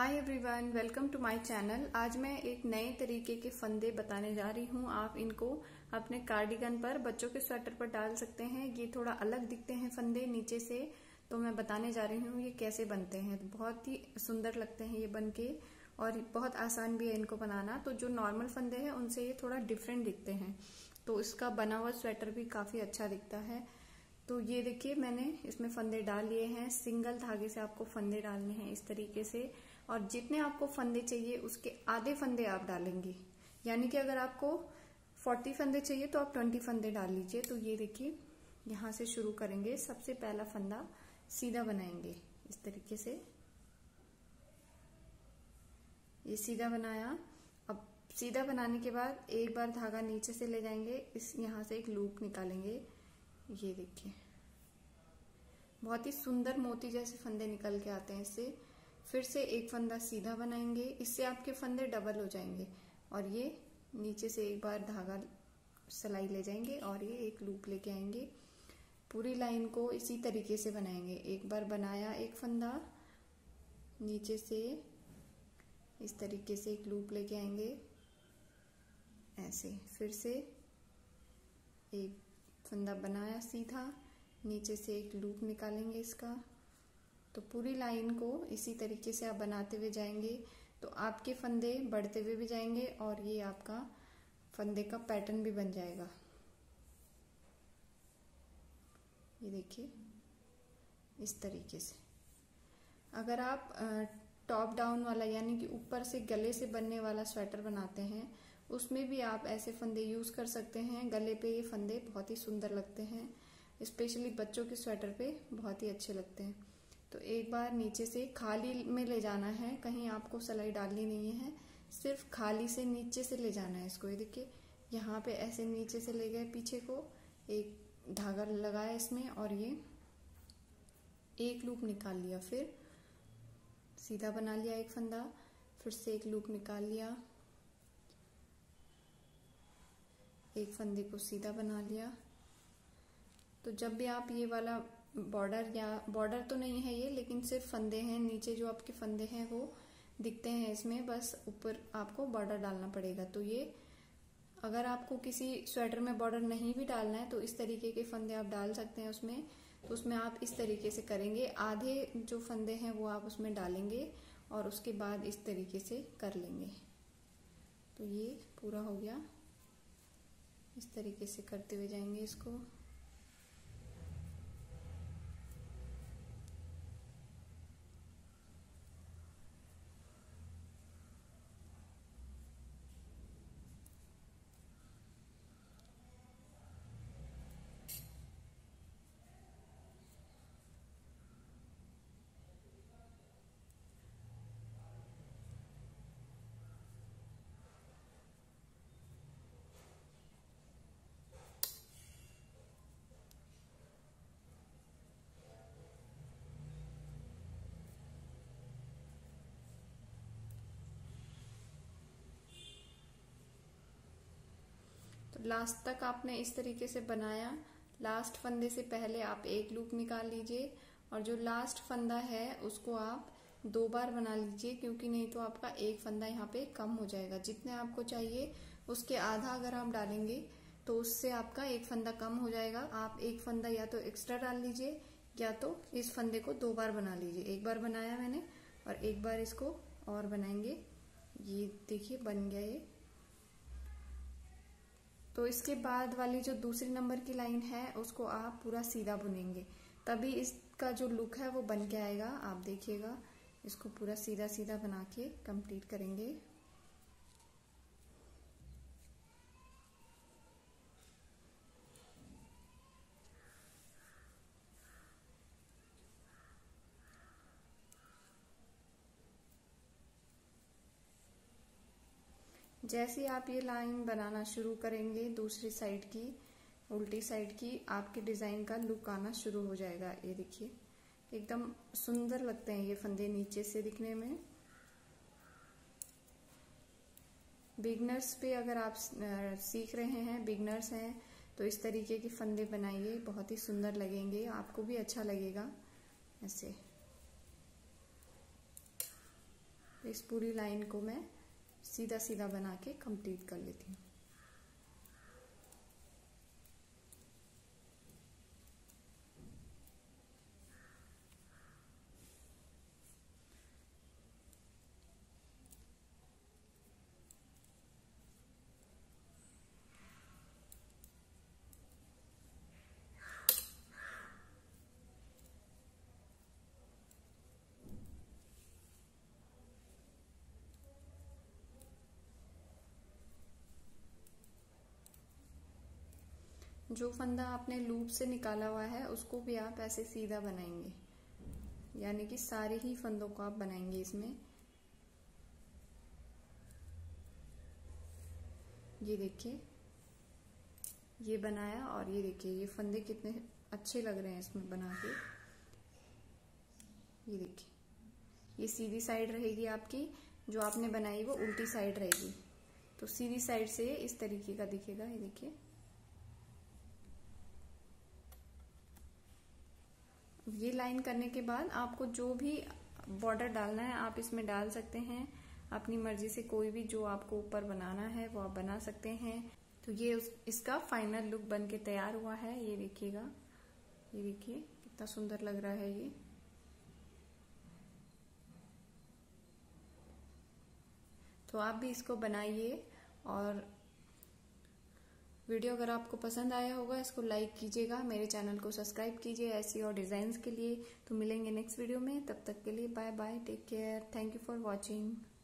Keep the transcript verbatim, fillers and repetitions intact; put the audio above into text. Hi everyone, welcome to my channel. आज मैं एक नए तरीके के फंदे बताने जा रही हूँ। आप इनको अपने कार्डिगन पर, बच्चों के स्वेटर पर डाल सकते हैं। ये थोड़ा अलग दिखते हैं फंदे नीचे से, तो मैं बताने जा रही हूँ ये कैसे बनते हैं। तो बहुत ही सुंदर लगते हैं ये बन के, और बहुत आसान भी है इनको बनाना। तो जो नॉर्मल फंदे हैं उनसे ये थोड़ा डिफरेंट दिखते हैं, तो इसका बना हुआ स्वेटर भी काफ़ी अच्छा दिखता है। तो ये देखिए, मैंने इसमें फंदे डाल लिए हैं। सिंगल धागे से आपको फंदे डालने हैं इस तरीके से, और जितने आपको फंदे चाहिए उसके आधे फंदे आप डालेंगे। यानी कि अगर आपको चालीस फंदे चाहिए तो आप बीस फंदे डाल लीजिए। तो ये देखिए, यहाँ से शुरू करेंगे। सबसे पहला फंदा सीधा बनाएंगे इस तरीके से। ये सीधा बनाया। अब सीधा बनाने के बाद एक बार धागा नीचे से ले जाएंगे, इस यहाँ से एक लूप निकालेंगे। ये देखिए, बहुत ही सुंदर मोती जैसे फंदे निकल के आते हैं इससे। फिर से एक फंदा सीधा बनाएंगे, इससे आपके फंदे डबल हो जाएंगे। और ये नीचे से एक बार धागा सलाई ले जाएंगे और ये एक लूप लेके आएंगे। पूरी लाइन को इसी तरीके से बनाएंगे। एक बार बनाया एक फंदा, नीचे से इस तरीके से एक लूप लेके आएंगे, ऐसे। फिर से एक फंदा बनाया सीधा, नीचे से एक लूप निकालेंगे इसका। तो पूरी लाइन को इसी तरीके से आप बनाते हुए जाएंगे, तो आपके फंदे बढ़ते हुए भी जाएंगे और ये आपका फंदे का पैटर्न भी बन जाएगा। ये देखिए इस तरीके से। अगर आप टॉप डाउन वाला, यानी कि ऊपर से गले से बनने वाला स्वेटर बनाते हैं, उसमें भी आप ऐसे फंदे यूज़ कर सकते हैं। गले पे ये फंदे बहुत ही सुंदर लगते हैं, स्पेशली बच्चों के स्वेटर पे बहुत ही अच्छे लगते हैं। तो एक बार नीचे से खाली में ले जाना है, कहीं आपको सलाई डालनी नहीं है, सिर्फ खाली से नीचे से ले जाना है इसको। ये देखिए, यहाँ पे ऐसे नीचे से ले गए पीछे को, एक धागा लगाया इसमें और ये एक लूप निकाल लिया। फिर सीधा बना लिया एक फंदा, फिर से एक लूप निकाल लिया, एक फंदे को सीधा बना लिया। तो जब भी आप ये वाला बॉर्डर, या बॉर्डर तो नहीं है ये, लेकिन सिर्फ फंदे हैं, नीचे जो आपके फंदे हैं वो दिखते हैं इसमें, बस ऊपर आपको बॉर्डर डालना पड़ेगा। तो ये अगर आपको किसी स्वेटर में बॉर्डर नहीं भी डालना है तो इस तरीके के फंदे आप डाल सकते हैं उसमें। तो उसमें आप इस तरीके से करेंगे, आधे जो फंदे हैं वो आप उसमें डालेंगे और उसके बाद इस तरीके से कर लेंगे। तो ये पूरा हो गया। इस तरीके से करते हुए जाएंगे इसको। लास्ट तक आपने इस तरीके से बनाया। लास्ट फंदे से पहले आप एक लूप निकाल लीजिए, और जो लास्ट फंदा है उसको आप दो बार बना लीजिए, क्योंकि नहीं तो आपका एक फंदा यहाँ पे कम हो जाएगा। जितने आपको चाहिए उसके आधा अगर आप डालेंगे तो उससे आपका एक फंदा कम हो जाएगा। आप एक फंदा या तो एक्स्ट्रा डाल लीजिए, या तो इस फंदे को दो बार बना लीजिए। एक बार बनाया मैंने, और एक बार इसको और बनाएंगे। ये देखिए बन गया ये। तो इसके बाद वाली जो दूसरी नंबर की लाइन है उसको आप पूरा सीधा बुनेंगे, तभी इसका जो लुक है वो बन के आएगा। आप देखिएगा, इसको पूरा सीधा सीधा बना के कंप्लीट करेंगे। जैसे आप ये लाइन बनाना शुरू करेंगे, दूसरी साइड की, उल्टी साइड की, आपके डिज़ाइन का लुक आना शुरू हो जाएगा। ये देखिए एकदम सुंदर लगते हैं ये फंदे नीचे से दिखने में। बिगनर्स पे अगर आप सीख रहे हैं, बिगनर्स हैं, तो इस तरीके के फंदे बनाइए, बहुत ही सुंदर लगेंगे, आपको भी अच्छा लगेगा। ऐसे इस पूरी लाइन को मैं सीधा सीधा बना के कंप्लीट कर लेती हूँ। जो फंदा आपने लूप से निकाला हुआ है उसको भी आप ऐसे सीधा बनाएंगे, यानी कि सारे ही फंदों को आप बनाएंगे इसमें। ये देखिए, ये बनाया, और ये देखिए ये फंदे कितने अच्छे लग रहे हैं इसमें बना के। ये देखिए, ये सीधी साइड रहेगी आपकी, जो आपने बनाई वो उल्टी साइड रहेगी, तो सीधी साइड से इस तरीके का दिखेगा। ये देखिए, ये लाइन करने के बाद आपको जो भी बॉर्डर डालना है आप इसमें डाल सकते हैं, अपनी मर्जी से कोई भी जो आपको ऊपर बनाना है वो आप बना सकते हैं। तो ये उस, इसका फाइनल लुक बन के तैयार हुआ है। ये देखिएगा, ये देखिए कितना सुंदर लग रहा है ये। तो आप भी इसको बनाइए, और वीडियो अगर आपको पसंद आया होगा इसको लाइक कीजिएगा, मेरे चैनल को सब्सक्राइब कीजिए ऐसी और डिज़ाइंस के लिए। तो मिलेंगे नेक्स्ट वीडियो में, तब तक के लिए bye bye, take care, thank you for watching.